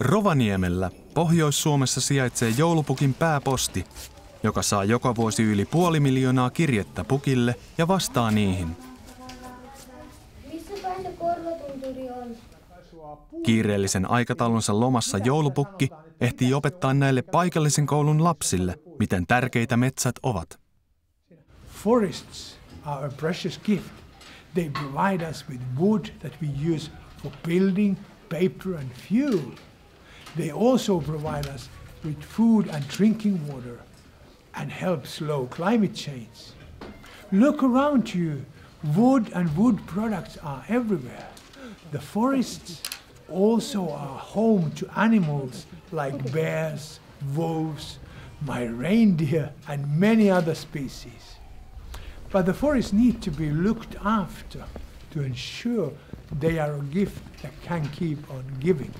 Rovaniemellä Pohjois-Suomessa sijaitsee Joulupukin pääposti, joka saa joka vuosi yli 500 000 kirjettä pukille ja vastaa niihin. Kiireellisen aikataulunsa lomassa Joulupukki ehtii opettaa näille paikallisen koulun lapsille, miten tärkeitä metsät ovat. Forests are a precious gift. They provide us with wood that we use for building, paper and fuel. They also provide us with food and drinking water and help slow climate change. Look around you. Wood and wood products are everywhere. The forests also are home to animals like bears, wolves, my reindeer and many other species. But the forests need to be looked after to ensure they are a gift that can keep on giving.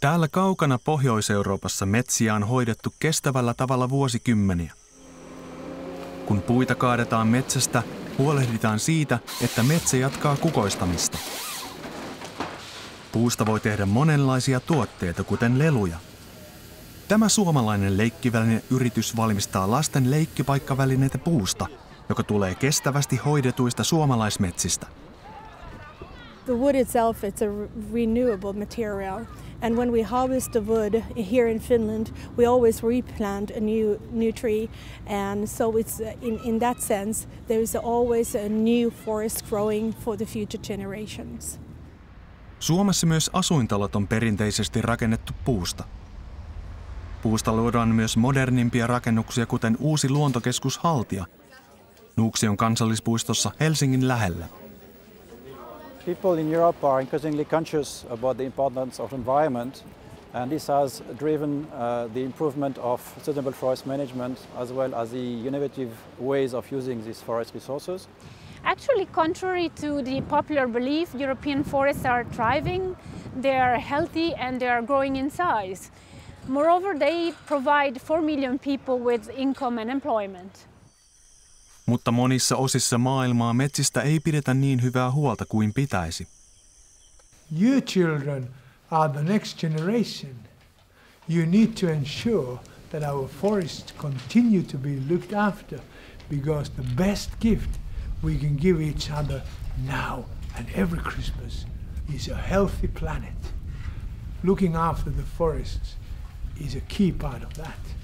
Täällä kaukana Pohjois-Euroopassa metsiä on hoidettu kestävällä tavalla vuosikymmeniä. Kun puita kaadetaan metsästä, huolehditaan siitä, että metsä jatkaa kukoistamista. Puusta voi tehdä monenlaisia tuotteita, kuten leluja. Tämä suomalainen leikkivälineyritys valmistaa lasten leikkipaikkavälineitä puusta, joka tulee kestävästi hoidetuista suomalaismetsistä. The wood itself, it's a renewable material. And when we harvest the wood here in Finland, we always replant a new tree, and so it's in that sense there is always a new forest growing for the future generations. Suomessa myös asuintalot on perinteisesti rakennettu puusta. Puusta luodaan myös modernimpia rakennuksia, kuten uusi luontokeskus Haltia, Nuuksion kansallispuistossa Helsingin lähellä. People in Europe are increasingly conscious about the importance of the environment, and this has driven the improvement of sustainable forest management as well as the innovative ways of using these forest resources. Actually, contrary to the popular belief, European forests are thriving, they are healthy and they are growing in size. Moreover, they provide 4 million people with income and employment. Mutta monissa osissa maailmaa metsistä ei pidetä niin hyvää huolta kuin pitäisi. You children are the next generation. You need to ensure that our forests continue to be looked after, because the best gift we can give each other now and every Christmas is a healthy planet. Looking after the forests is a key part of that.